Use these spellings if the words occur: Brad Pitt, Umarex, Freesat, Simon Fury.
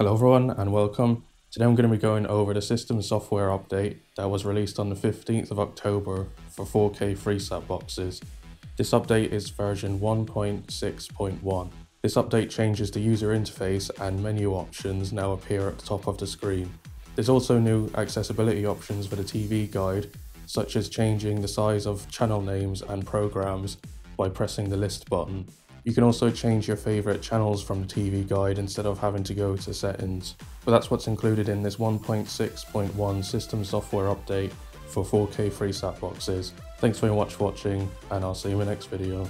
Hello everyone and welcome. Today I'm going to be going over the system software update that was released on the 15th of October for 4K Freesat boxes. This update is version 1.6.1. This update changes the user interface and menu options now appear at the top of the screen. There's also new accessibility options for the TV guide, such as changing the size of channel names and programs by pressing the list button. You can also change your favourite channels from the TV guide instead of having to go to settings. But that's what's included in this 1.6.1 system software update for 4K Freesat boxes. Thanks very much for watching and I'll see you in the next video.